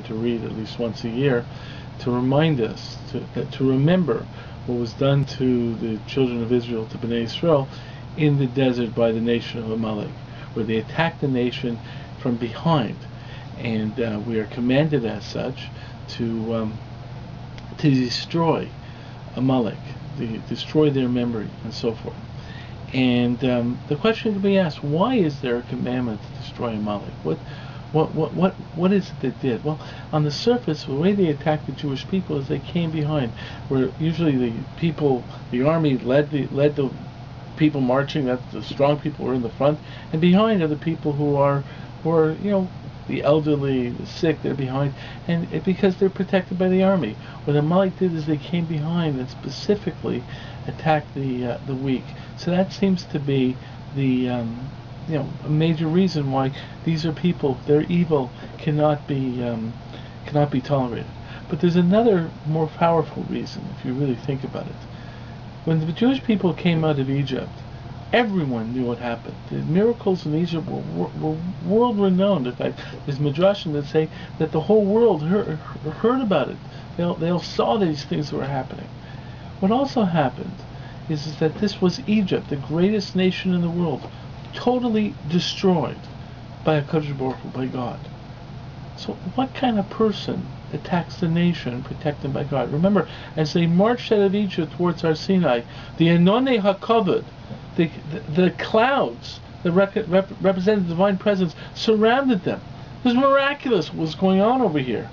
to read at least once a year, to remind us, to remember what was done to the children of Israel, to B'nai Israel, in the desert by the nation of Amalek, where they attacked the nation from behind. And we are commanded as such to destroy Amalek, to destroy their memory, and so forth. And the question to be asked, why is there a commandment to destroy Amalek? What is it they did? Well, on the surface, the way they attacked the Jewish people is they came behind, where usually the people, the army led the people marching, that the strong people were in the front, and behind are the people who are, you know, the elderly, the sick, they're behind, and because they're protected by the army. What Amalek did is they came behind and specifically attacked the weak. So that seems to be the you know, a major reason why these are people, their evil cannot be tolerated. But there's another more powerful reason, if you really think about it. When the Jewish people came out of Egypt, everyone knew what happened. The miracles in Egypt were world-renowned. In fact, there's midrashim that say that the whole world heard about it. They all saw these things that were happening. What also happened is that this was Egypt, the greatest nation in the world, totally destroyed by Kudosh Barca, by God. So what kind of person attacks the nation protected by God? Remember, as they marched out of Egypt towards our Sinai, the Anani HaKavud, the clouds that represented the divine presence surrounded them. It was miraculous what was going on over here.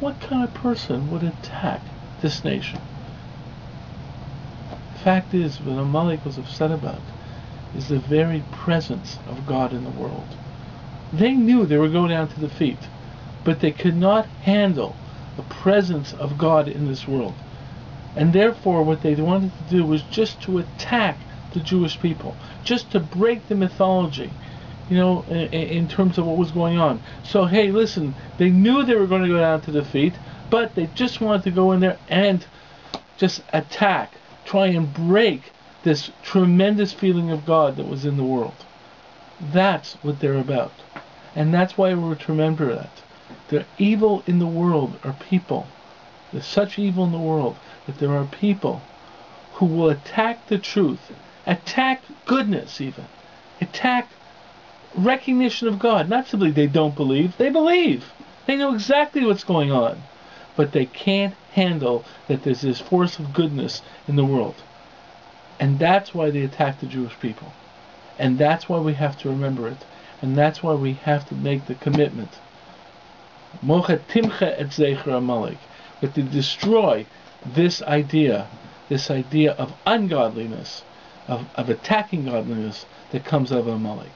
What kind of person would attack this nation? The fact is, what Amalek was upset about is the very presence of God in the world. They knew they were going down to defeat, but they could not handle the presence of God in this world. And therefore, what they wanted to do was just to attack the Jewish people, just to break the mythology, you know, in terms of what was going on. So, hey, listen, they knew they were going to go down to defeat, but they just wanted to go in there and just attack, try and break this tremendous feeling of God that was in the world. That's what they're about. And that's why we would remember that. The evil in the world are people. There's such evil in the world that there are people who will attack the truth, attack goodness even, attack recognition of God. Not simply they don't believe, they believe. They know exactly what's going on. But they can't handle that there's this force of goodness in the world. And that's why they attack the Jewish people. And that's why we have to remember it. And that's why we have to make the commitment. Mocha timcha et zecher Amalek. But to destroy this idea of ungodliness, of attacking godliness that comes out of Amalek.